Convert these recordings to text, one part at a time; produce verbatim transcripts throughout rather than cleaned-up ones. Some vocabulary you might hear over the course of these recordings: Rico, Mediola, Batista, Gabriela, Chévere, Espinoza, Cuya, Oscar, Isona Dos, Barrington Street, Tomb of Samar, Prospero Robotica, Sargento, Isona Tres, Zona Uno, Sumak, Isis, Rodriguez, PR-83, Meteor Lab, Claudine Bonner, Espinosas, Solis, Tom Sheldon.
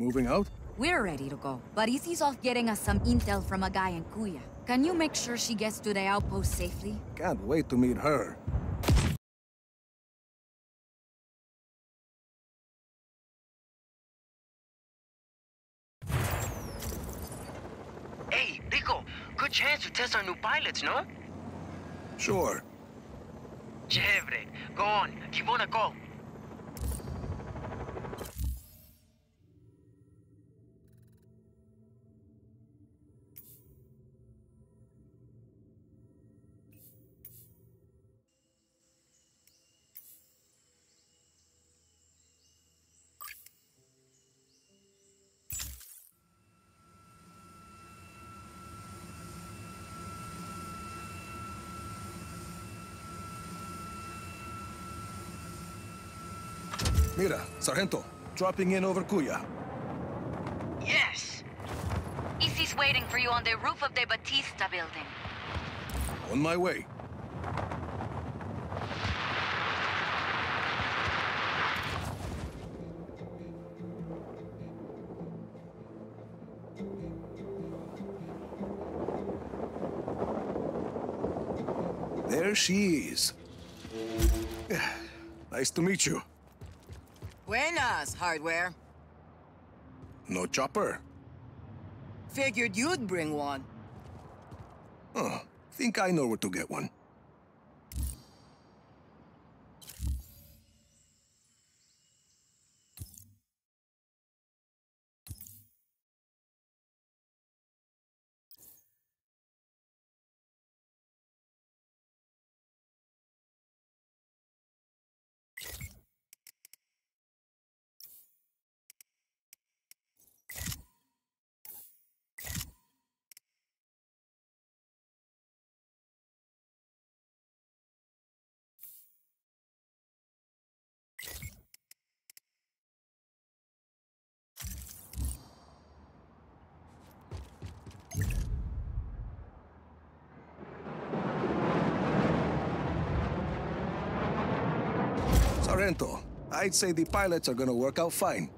Moving out? We're ready to go, but Izzy's off getting us some intel from a guy in Cuya. Can you make sure she gets to the outpost safely? Can't wait to meet her. Hey, Rico, good chance to test our new pilots, no? Sure. Chévere, go on, give on a call. Mira, Sargento, dropping in over Cuya. Yes! Isis waiting for you on the roof of the Batista building. On my way. There she is. Nice to meet you. Buenas, hardware. No chopper. Figured you'd bring one. Huh. Think I know where to get one. Sargento, I'd say the pilots are gonna work out fine.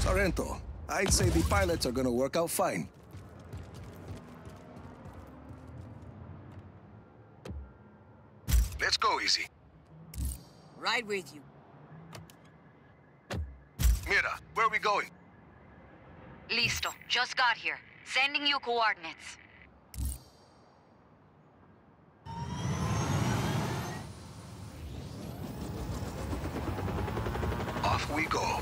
Sargento, I'd say the pilots are gonna work out fine. Let's go, Izzy. Ride with you. Mira, where are we going? Listo, just got here. Sending you coordinates. Off we go.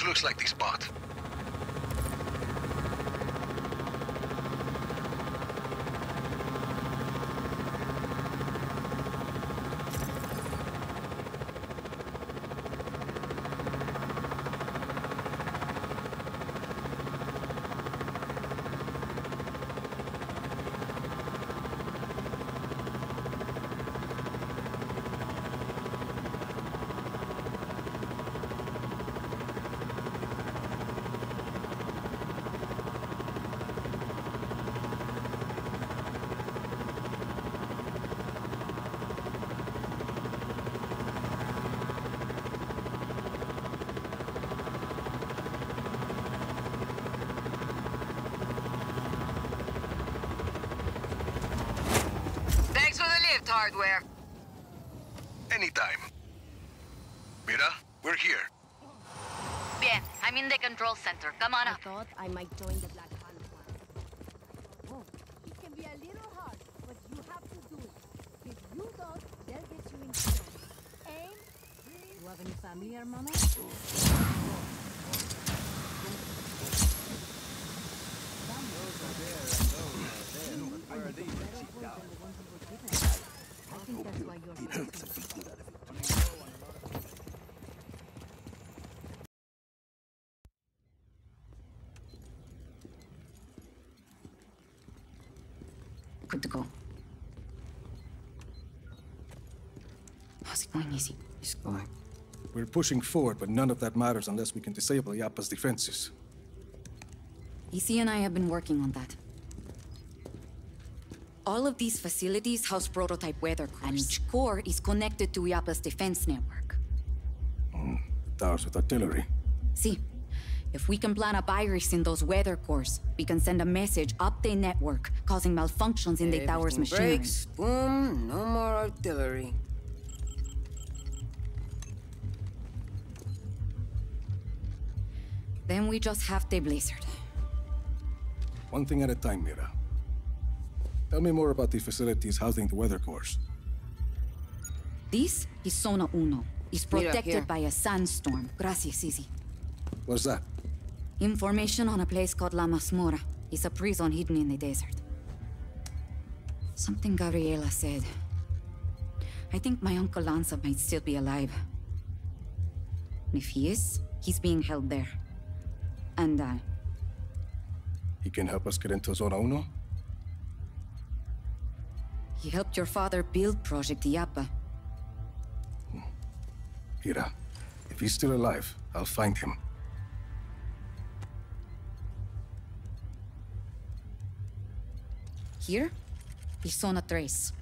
This looks like the spot. Hardware. Anytime. Mira, we're here. Bien, I'm in the control center. Come on up. I thought I might join the Black Hunt once. It can be a little hard, but you have to do it. If you don't, they'll get you in trouble. Aim, breathe. You have any family, hermano? Good to go. How's it going, Izzy? It's going. We're pushing forward, but none of that matters unless we can disable Iapa's defenses. Izzy and I have been working on that. All of these facilities house prototype weather cores, and each core is connected to Iapa's defense network. Mm, towers with artillery. See, si. If we can plant a virus in those weather cores, we can send a message up the network, causing malfunctions in Everything the tower's machinery. Breaks. Boom! No more artillery. Then we just have the blizzard. One thing at a time, Mira. Tell me more about the facilities housing the weather cores. This is Zona Uno. It's protected Mira, by a sandstorm. Gracias, Izzy. What's that? Information on a place called La Masmora. It's a prison hidden in the desert. Something Gabriela said. I think my uncle Lanza might still be alive. And if he is, he's being held there. And, uh... he can help us get into Zona Uno? He helped your father build Project Iapa. Mira, if he's still alive, I'll find him. Here? Isona Tres.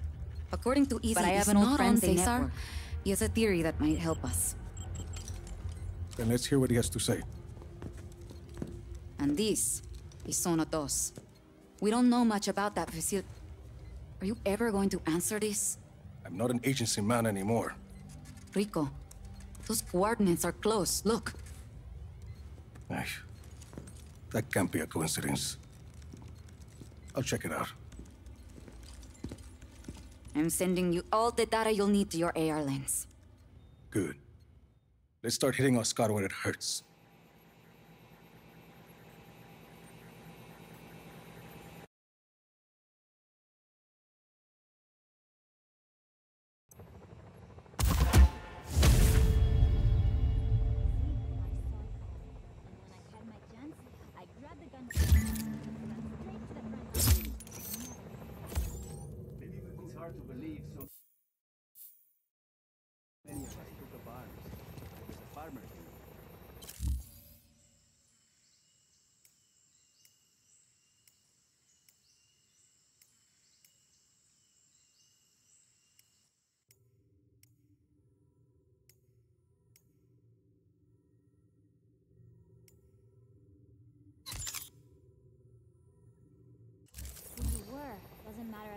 According to Izzy, but I have an old friend, Cesar. He has a theory that might help us. Then let's hear what he has to say. And this is Zona Dos. We don't know much about that facility. Are you ever going to answer this? I'm not an agency man anymore. Rico, those coordinates are close. Look. Ay, that can't be a coincidence. I'll check it out. I'm sending you all the data you'll need to your A R lens. Good. Let's start hitting Oscar when it hurts.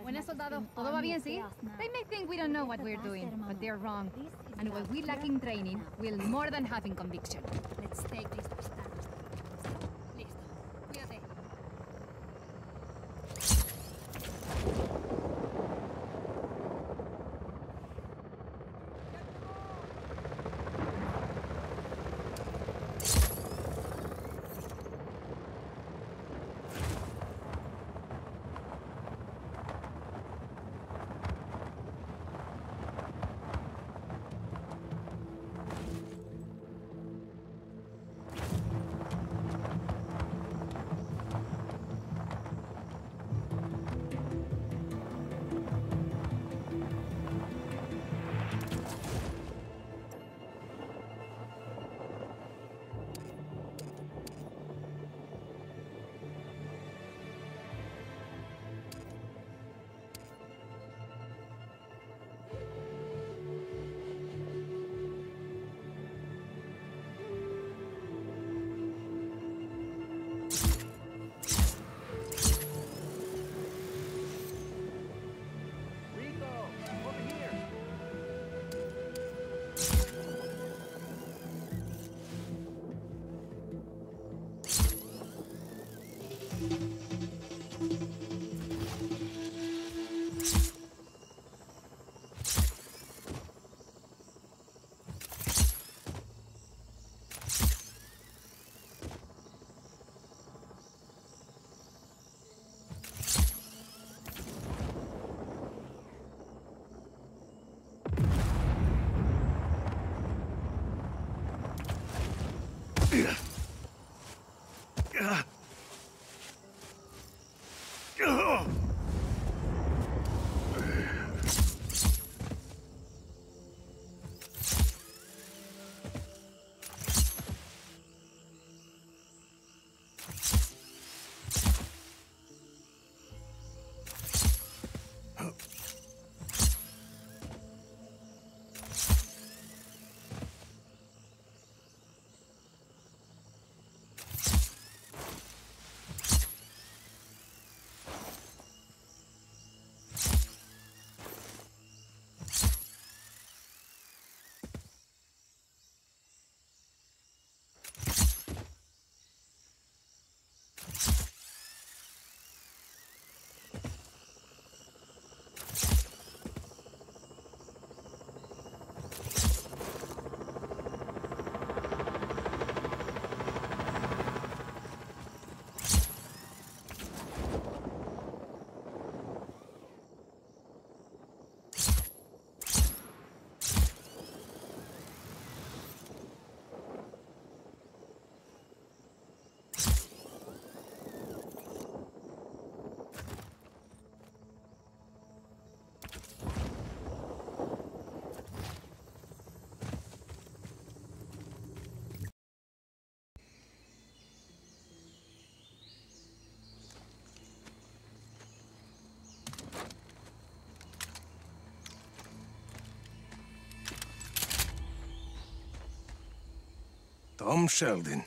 Buenas soldados, todo va bien, ¿sí? They may think we don't know what we're doing, but they're wrong. And while we lack in training, we'll more than have in conviction. Let's take this to stand. Listo. Cuídate. Tom Sheldon.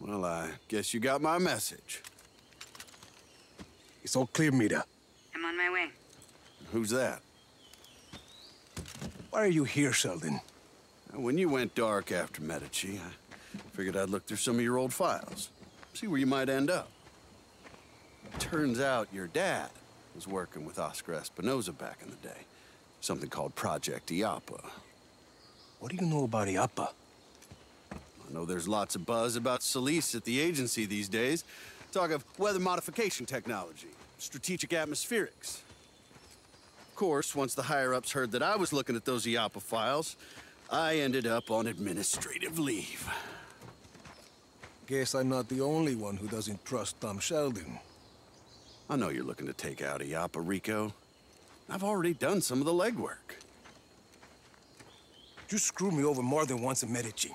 Well, I guess you got my message. It's all clear, Mira. I'm on my way. Who's that? Why are you here, Sheldon? When you went dark after Medici, I figured I'd look through some of your old files. See where you might end up. Turns out your dad was working with Oscar Espinoza back in the day. Something called Project Iapa. What do you know about Iapa? I know there's lots of buzz about Solis at the agency these days. Talk of weather modification technology, strategic atmospherics. Of course, once the higher-ups heard that I was looking at those Iapa files, I ended up on administrative leave. Guess I'm not the only one who doesn't trust Tom Sheldon. I know you're looking to take out Iapa, Rico. I've already done some of the legwork. You screwed me over more than once in Medici.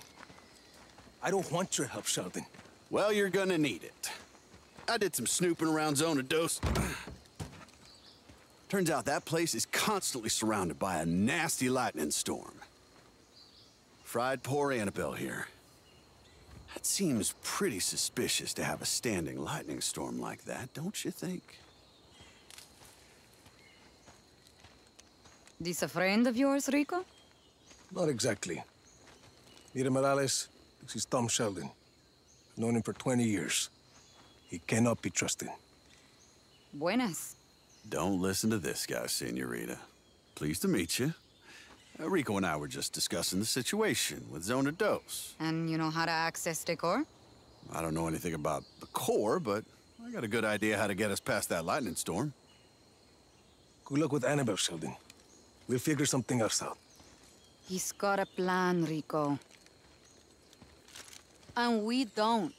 I don't want your help, Sheldon. Well, you're gonna need it. I did some snooping around Zona Dos. Turns out that place is constantly surrounded by a nasty lightning storm. Fried poor Annabelle here. That seems pretty suspicious to have a standing lightning storm like that, don't you think? This a friend of yours, Rico? Not exactly. Mira Morales, this is Tom Sheldon. I've known him for twenty years. He cannot be trusted. Buenas. Don't listen to this guy, señorita. Pleased to meet you. Uh, Rico and I were just discussing the situation with Zona Dos. And you know how to access the core? I don't know anything about the core, but I got a good idea how to get us past that lightning storm. Good luck with Annabelle, Sheldon. We'll figure something else out. He's got a plan, Rico. And we don't.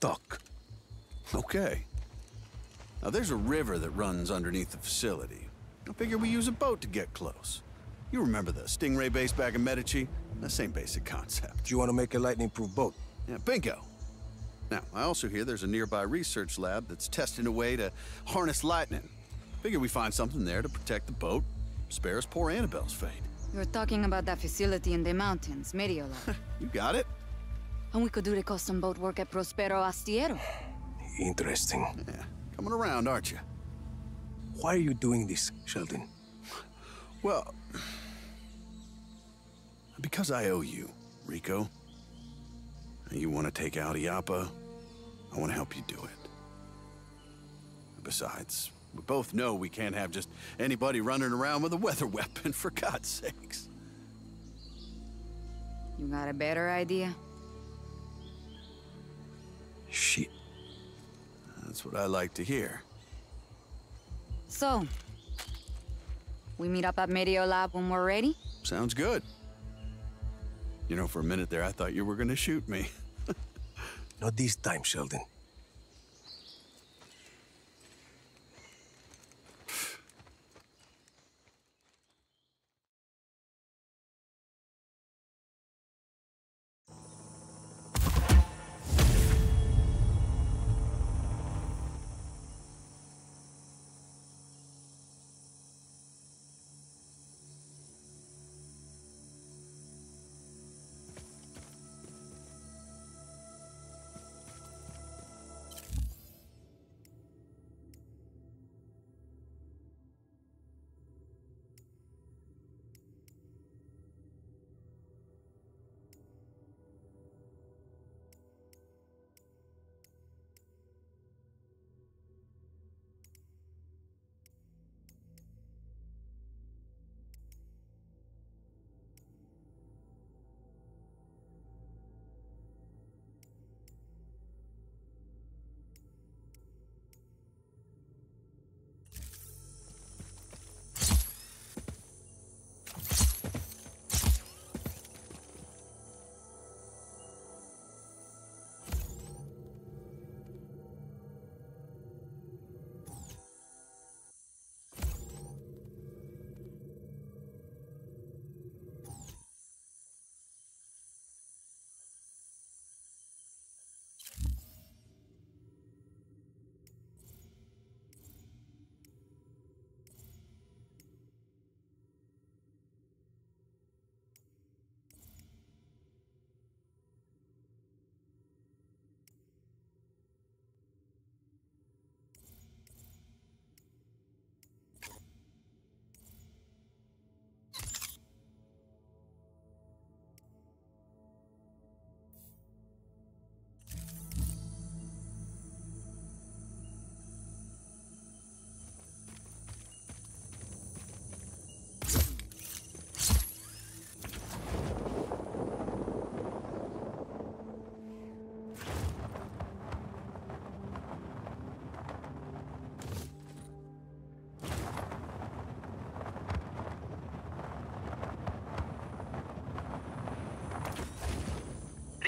Talk. Okay. Now, there's a river that runs underneath the facility. I figure we use a boat to get close. You remember the Stingray base back in Medici? The same basic concept. You want to make a lightning-proof boat? Yeah, bingo. Now, I also hear there's a nearby research lab that's testing a way to harness lightning. Figure we find something there to protect the boat, spare us poor Annabelle's fate. You're talking about that facility in the mountains, Mediola. You got it. And we could do the custom boat work at Prospero Astiero. Interesting. Yeah, coming around, aren't you? Why are you doing this, Sheldon? Well, because I owe you, Rico. You want to take out Iapa, I want to help you do it. Besides, we both know we can't have just anybody running around with a weather weapon, for God's sakes. You got a better idea? Shit. That's what I like to hear. So, we meet up at Meteor Lab when we're ready? Sounds good. You know, for a minute there, I thought you were gonna shoot me. Not this time, Sheldon.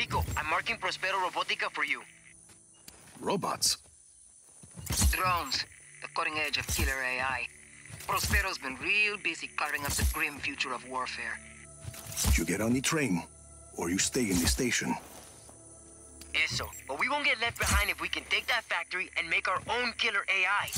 Rico, I'm marking Prospero Robotica for you. Robots? Drones. The cutting edge of killer A I. Prospero's been real busy carving up the grim future of warfare. You get on the train, or you stay in the station. Eso. But we won't get left behind if we can take that factory and make our own killer A I.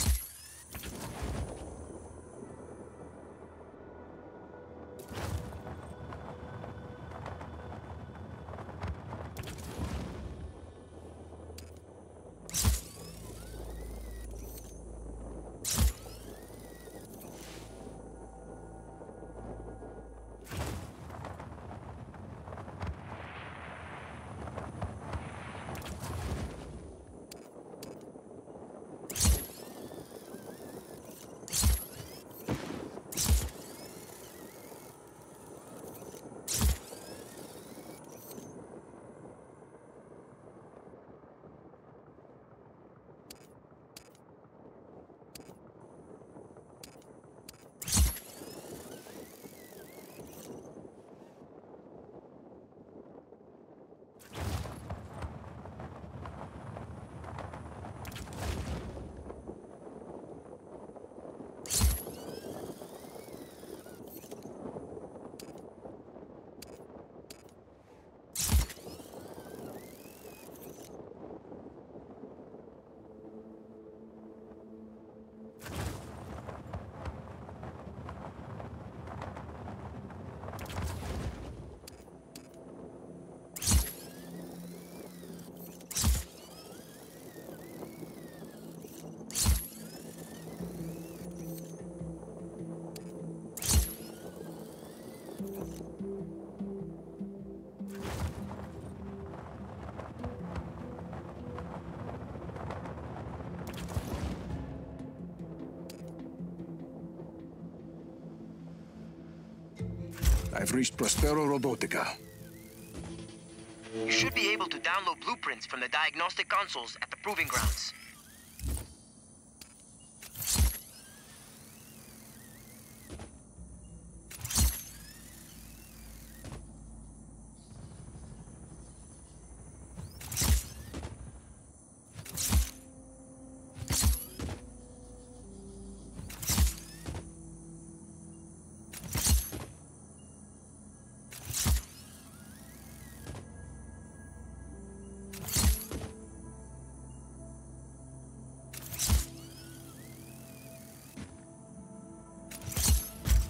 I've reached Prospero Robotica. You should be able to download blueprints from the diagnostic consoles at the proving grounds.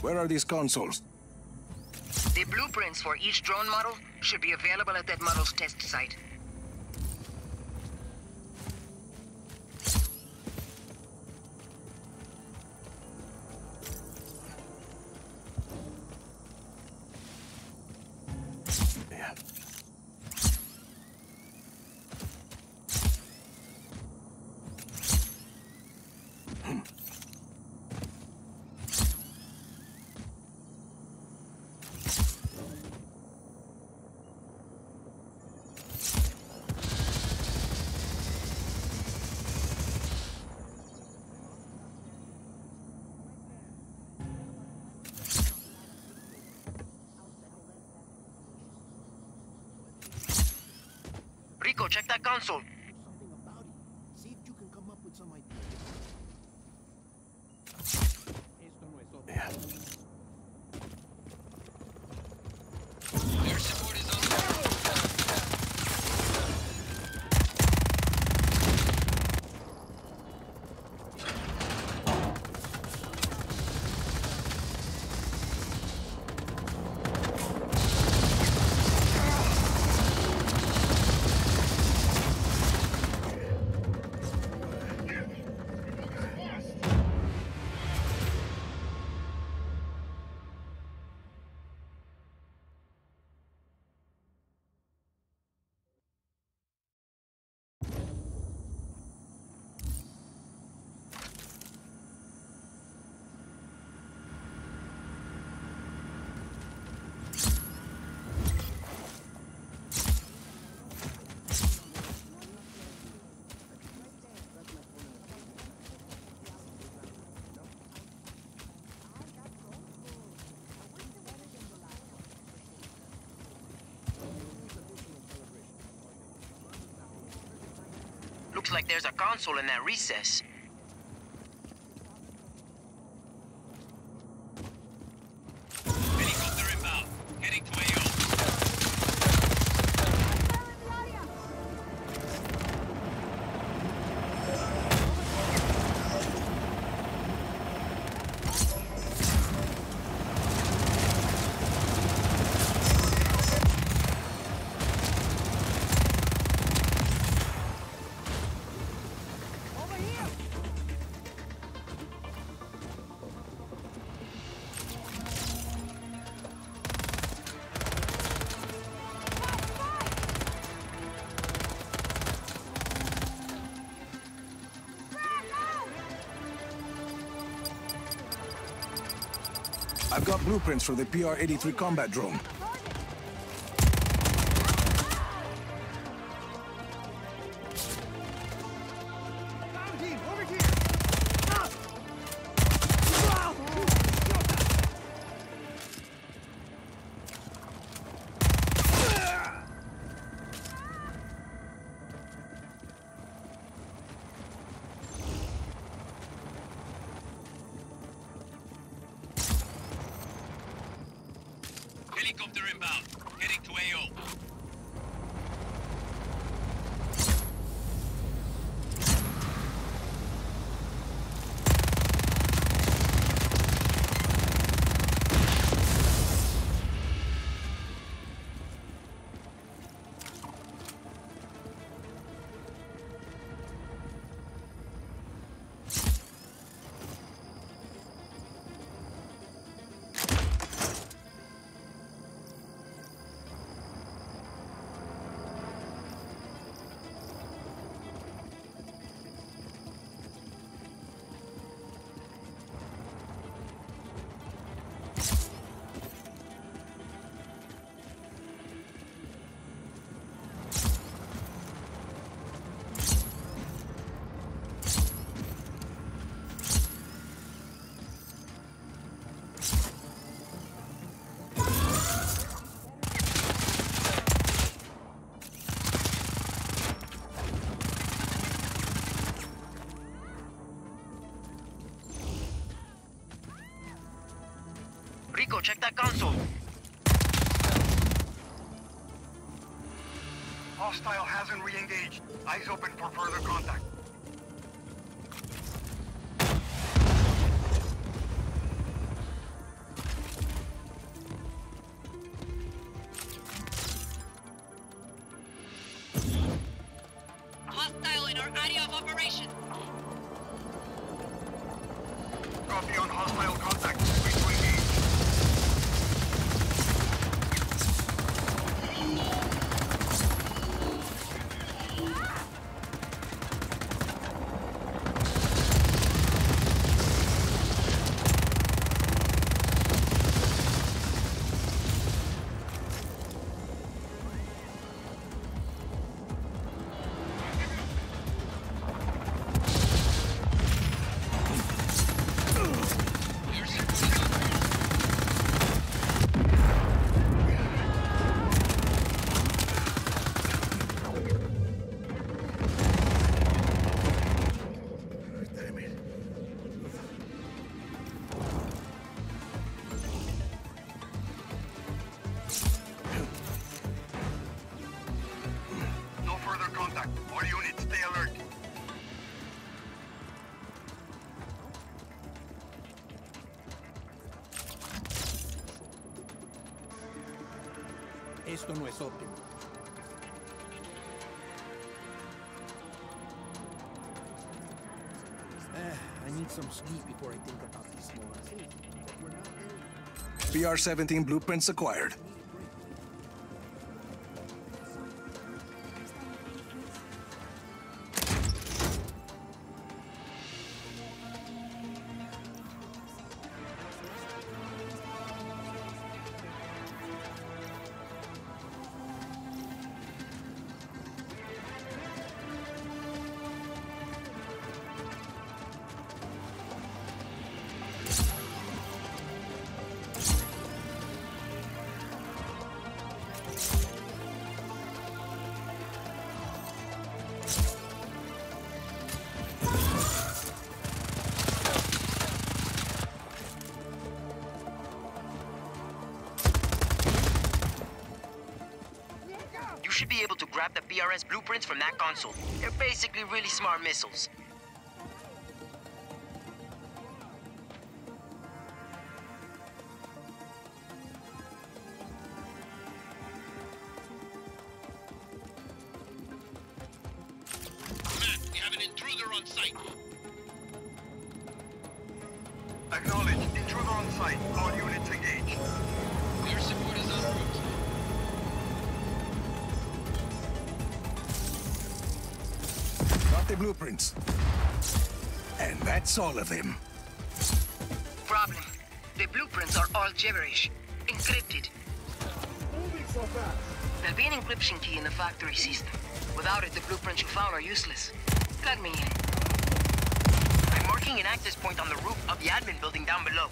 Where are these consoles? The blueprints for each drone model should be available at that model's test site. Rico, check that console. Something about it. See if you can come up with some idea. Yeah. Their support is on the ground. Looks like there's a console in that recess. Helicopter inbound. Heading to A O. I've got blueprints for the P R eighty-three combat drone. Helicopter inbound, heading to A O. Rico, check that console. Hostile hasn't re-engaged. Eyes open for further contact. Hostile in our area of operation. Copy on hostile contact. Esto no es óptimo. Uh, I need some sleep before I think about this more. P R seventeen blueprints acquired. be able to grab the P R S blueprints from that console. They're basically really smart missiles. Matt, we have an intruder on site. Acknowledge. Intruder on site. All units engaged. Your support is en route. Got the blueprints. And that's all of them. Problem. The blueprints are all gibberish. Encrypted. Moving so fast. There'll be an encryption key in the factory system. Without it, the blueprints you found are useless. Let me in. I'm marking an access point on the roof of the admin building down below.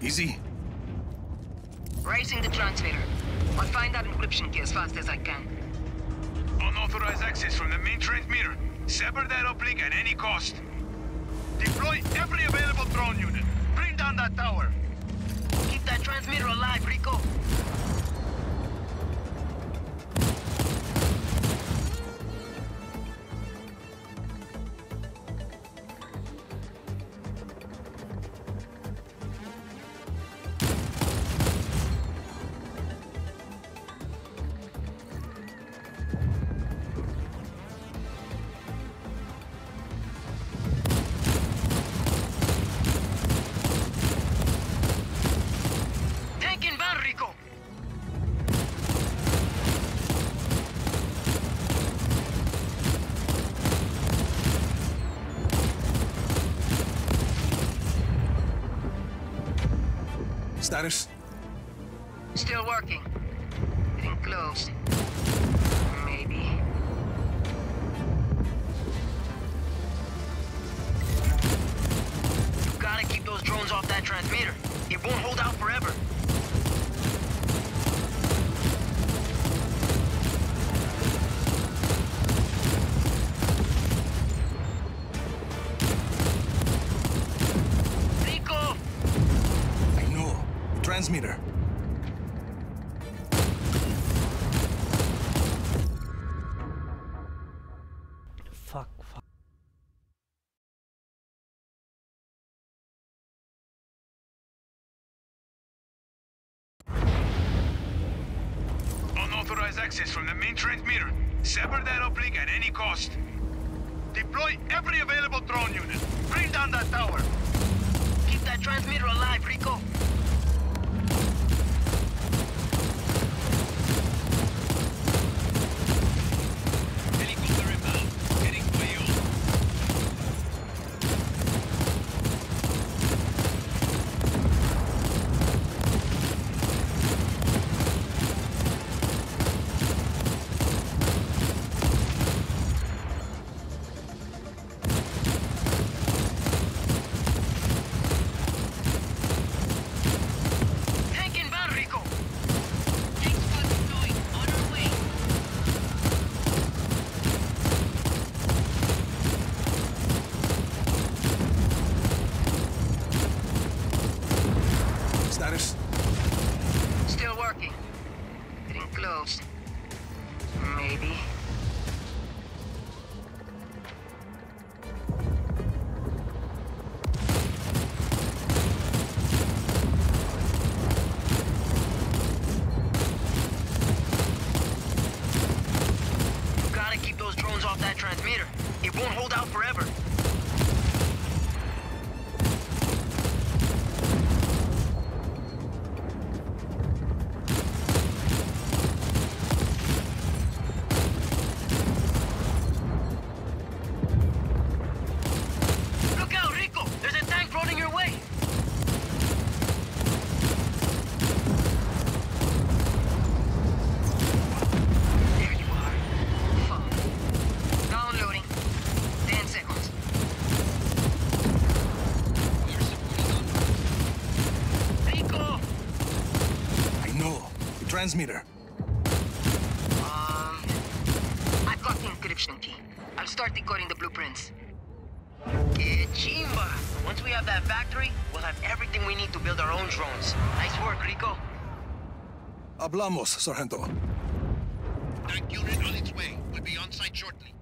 Izzy? Raising the transmitter. I'll find that encryption key as fast as I can. Unauthorized access from the main transmitter. Sever that uplink at any cost. Deploy every available drone unit. Bring down that tower. Keep that transmitter alive, Rico. Status? Still working. Getting close. Maybe. You gotta keep those drones off that transmitter. It won't hold out forever. Transmitter. Fuck, fuck. Unauthorized access from the main transmitter. Sever that uplink at any cost. Deploy every available drone unit. Bring down that tower. Keep that transmitter alive, Rico. Transmitter. Um, I've got the encryption key. I'll start decoding the blueprints. Chimba! Once we have that factory, we'll have everything we need to build our own drones. Nice work, Rico. Hablamos, Sargento. That unit on its way. We'll be on site shortly.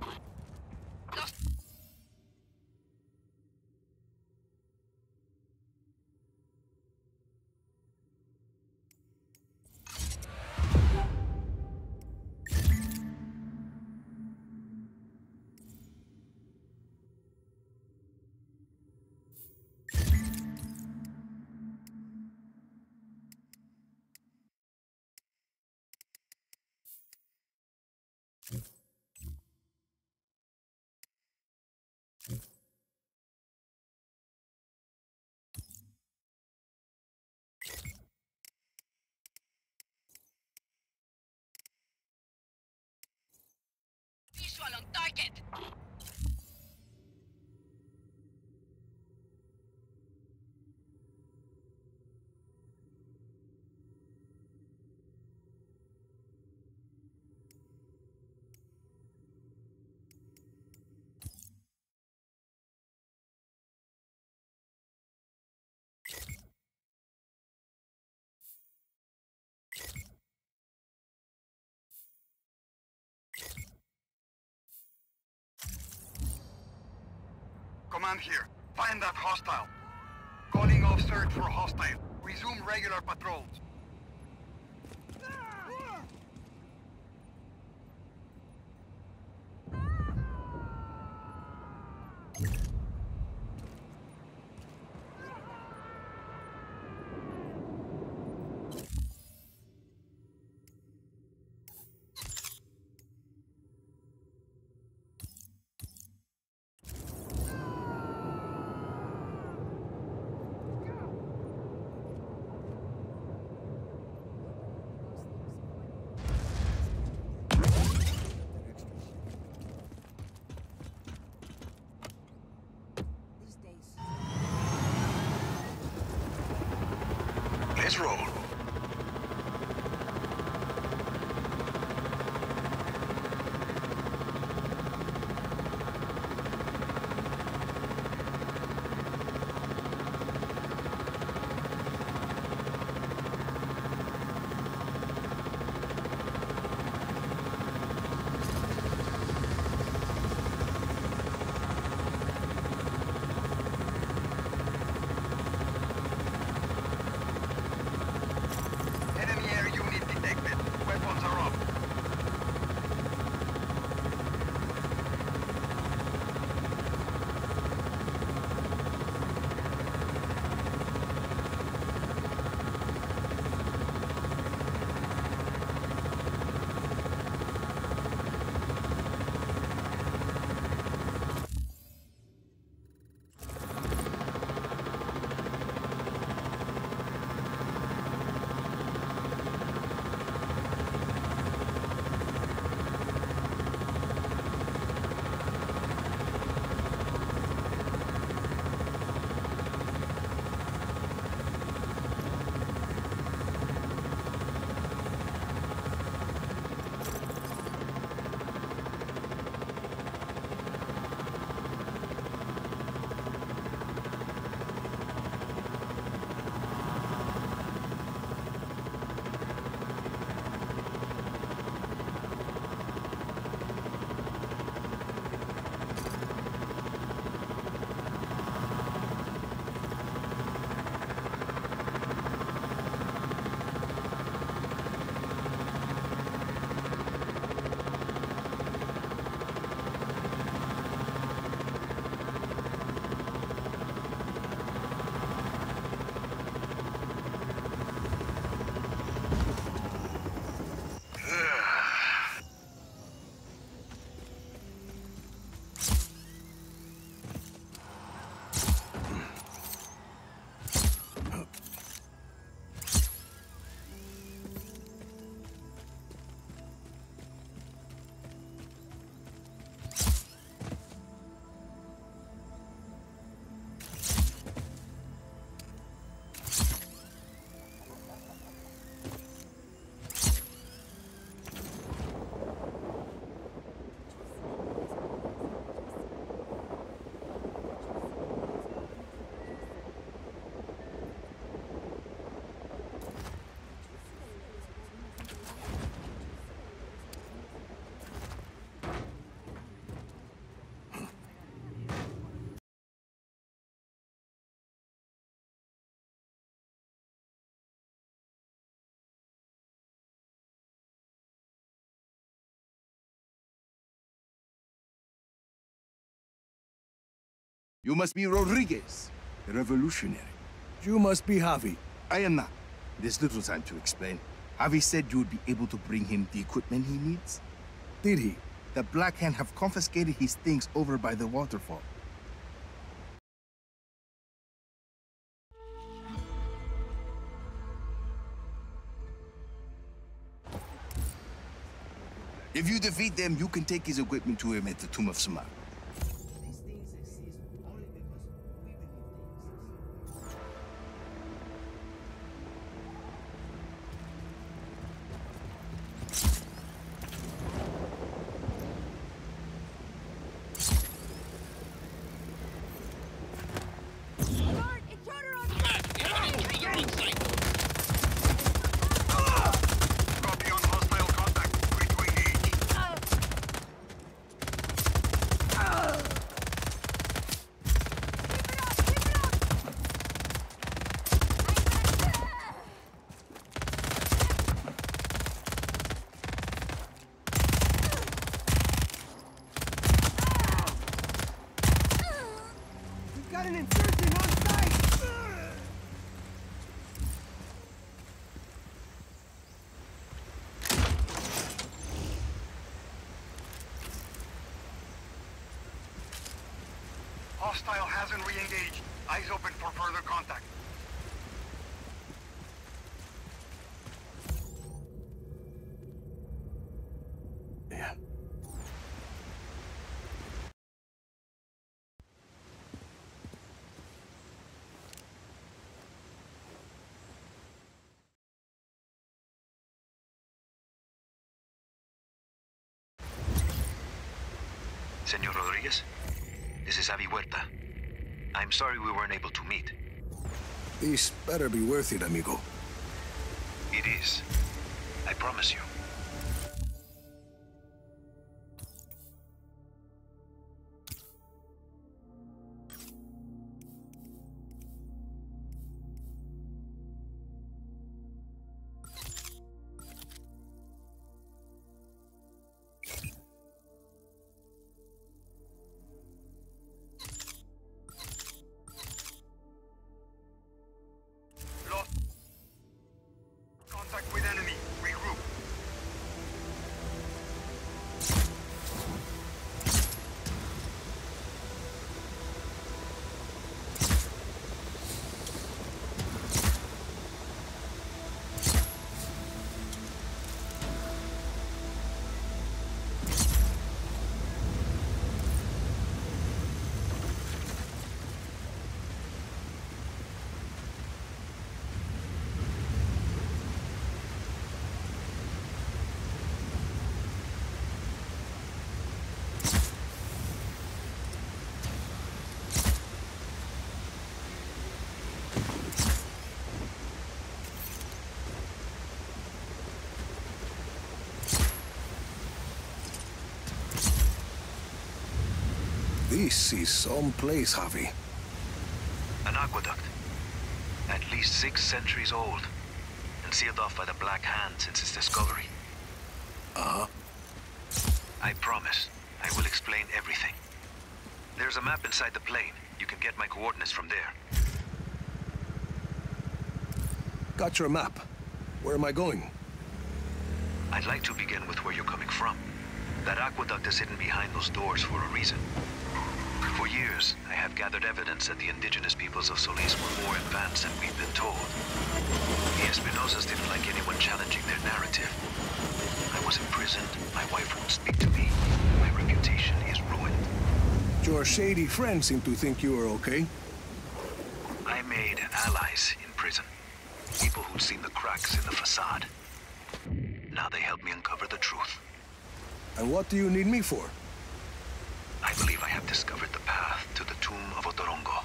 Visual on target. Command here. Find that hostile. Calling off search for hostile. Resume regular patrols. Let's roll. You must be Rodriguez, the revolutionary. You must be Javi. I am not. There's little time to explain. Javi said you would be able to bring him the equipment he needs. Did he? The Black Hand have confiscated his things over by the waterfall. If you defeat them, you can take his equipment to him at the Tomb of Samar. Hostile hasn't re-engaged. Eyes open for further contact. Yeah. Señor Rodriguez, this is Avi Huerta. I'm sorry we weren't able to meet. This better be worth it, amigo. It is. I promise you. This is some place, Javi. An aqueduct. At least six centuries old. And sealed off by the Black Hand since its discovery. Uh-huh. I promise, I will explain everything. There's a map inside the plane. You can get my coordinates from there. Got your map. Where am I going? I'd like to begin with where you're coming from. That aqueduct is hidden behind those doors for a reason. For years, I have gathered evidence that the indigenous peoples of Solis were more advanced than we've been told. The Espinosas didn't like anyone challenging their narrative. I was imprisoned, my wife won't speak to me, my reputation is ruined. Your shady friends seem to think you are okay. I made allies in prison. People who'd seen the cracks in the facade. Now they help me uncover the truth. And what do you need me for? I believe I have discovered the path to the tomb of Otorongo,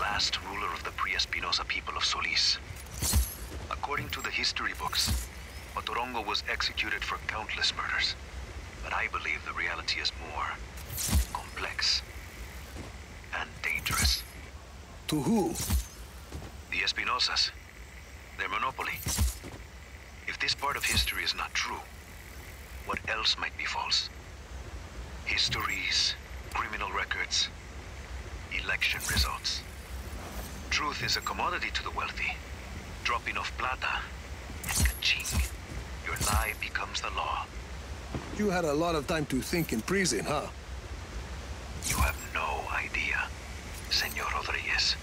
last ruler of the pre-Espinoza people of Solis. According to the history books, Otorongo was executed for countless murders. But I believe the reality is more complex and dangerous. To who? The Espinosas. Their monopoly. If this part of history is not true, what else might be false? Histories, criminal records, election results. Truth is a commodity to the wealthy. Dropping off plata, and ka-ching, your lie becomes the law. You had a lot of time to think in prison, huh? You have no idea, Señor Rodriguez.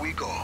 We go.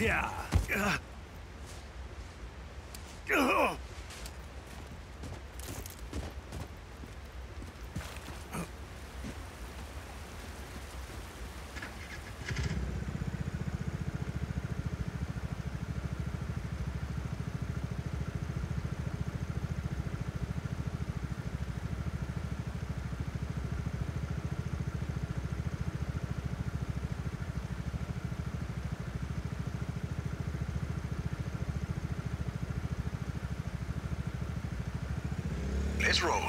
Yeah. Let's roll.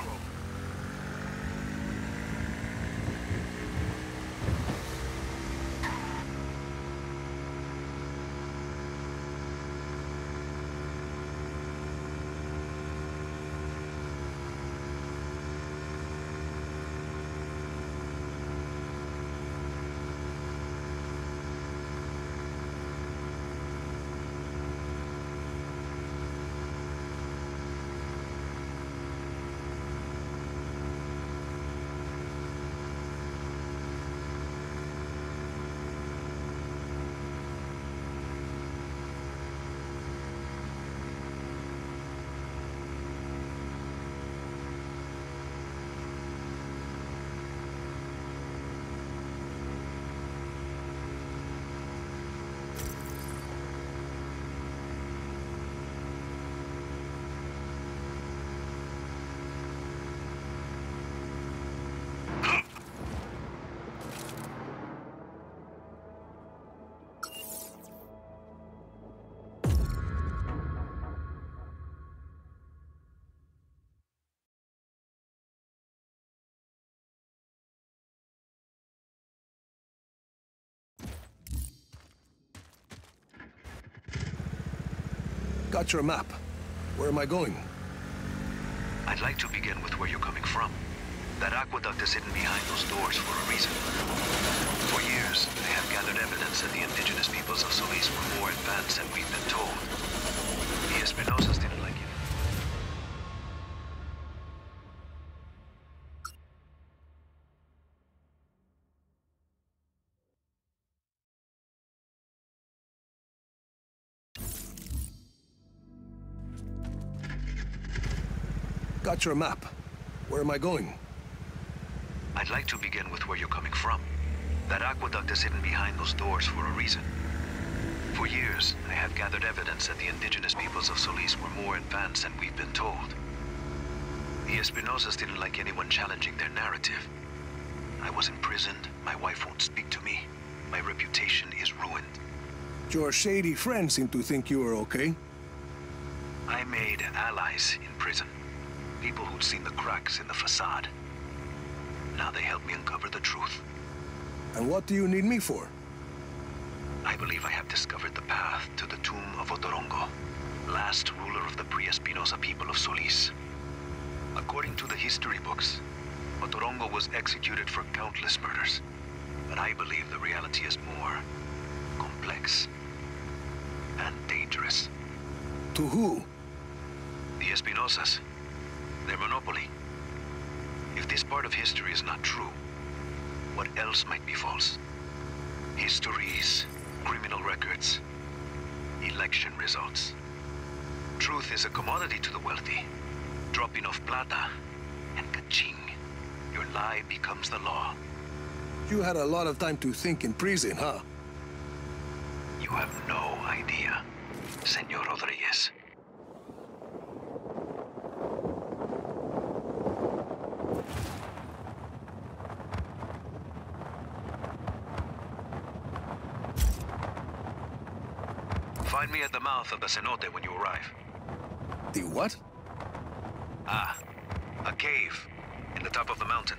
Got your map. Where am I going? I'd like to begin with where you're coming from. That aqueduct is hidden behind those doors for a reason. For years, they have gathered evidence that the indigenous peoples of Solis were more advanced than we've been told. The Espinosas didn't like it. Got your map. Where am I going? I'd like to begin with where you're coming from. That aqueduct is hidden behind those doors for a reason. For years, they have gathered evidence that the indigenous peoples of Solis were more advanced than we've been told. The Espinosas didn't like anyone challenging their narrative. I was imprisoned, my wife won't speak to me, my reputation is ruined. Your shady friends seem to think you are okay. I made allies in prison. People who'd seen the cracks in the facade. Now they help me uncover the truth. And what do you need me for? I believe I have discovered the path to the tomb of Otorongo, last ruler of the pre-Espinoza people of Solis. According to the history books, Otorongo was executed for countless murders. But I believe the reality is more complex and dangerous. To who? The Espinosas. Their monopoly. If this part of history is not true, what else might be false? Histories, criminal records, election results. Truth is a commodity to the wealthy. Dropping off plata and ka-ching. Your lie becomes the law. You had a lot of time to think in prison, huh? You have no idea, Señor Rodriguez. Find me at the mouth of the cenote when you arrive. The what? Ah, a cave in the top of the mountain.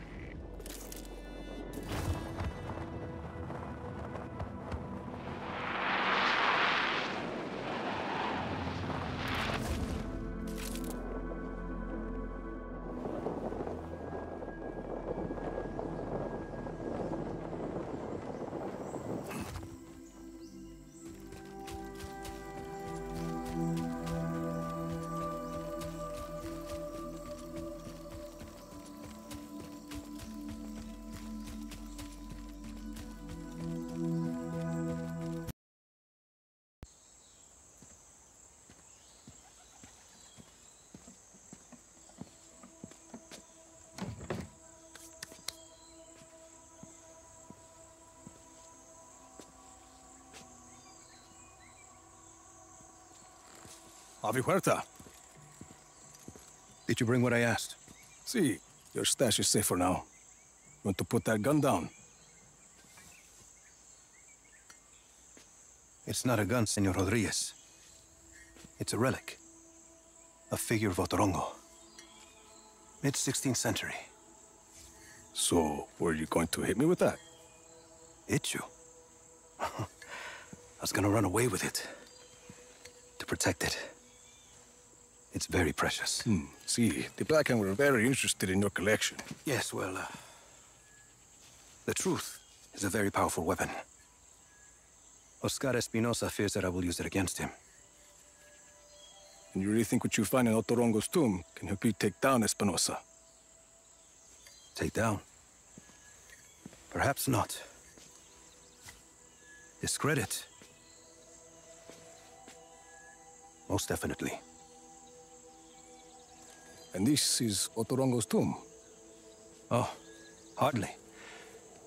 Avi Huerta. Did you bring what I asked? See, your stash is safe for now. You want to put that gun down? It's not a gun, Senor Rodriguez. It's a relic. A figure of Otorongo. mid sixteenth century. So, were you going to hit me with that? Hit you? I was gonna run away with it. To protect it. It's very precious. Hmm. See, the Blackhand were very interested in your collection. Yes, well, uh, the truth is a very powerful weapon. Oscar Espinoza fears that I will use it against him. And you really think what you find in Otorongo's tomb can help you take down Espinoza? Take down? Perhaps not. Discredit? Most definitely. And this is Otorongo's tomb? Oh, hardly.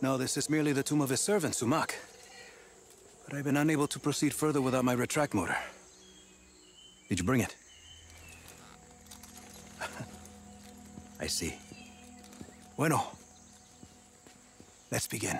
No, this is merely the tomb of his servant, Sumak. But I've been unable to proceed further without my retract motor. Did you bring it? I see. Bueno. Let's begin.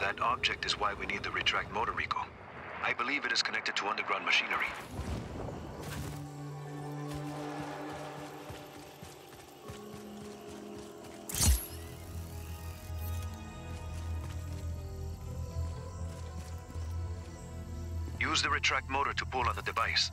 That object is why we need the retract motor, Rico. I believe it is connected to underground machinery. Use the retract motor to pull on the device.